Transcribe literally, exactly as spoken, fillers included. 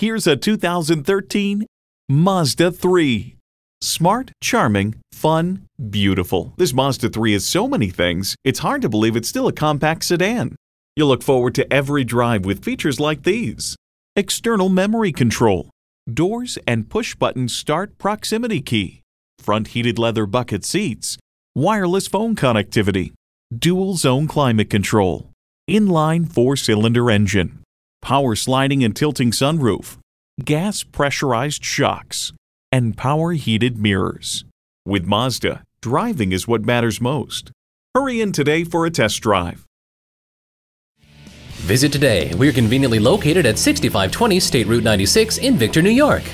Here's a two thousand thirteen Mazda three. Smart, charming, fun, beautiful. This Mazda three is so many things, it's hard to believe it's still a compact sedan. You'll look forward to every drive with features like these: external memory control, doors and push-button start proximity key, front heated leather bucket seats, wireless phone connectivity, dual zone climate control, inline four-cylinder engine, power sliding and tilting sunroof, gas pressurized shocks, and power heated mirrors. With Mazda, driving is what matters most. Hurry in today for a test drive. Visit today. We are conveniently located at sixty-five twenty State Route ninety-six in Victor, New York.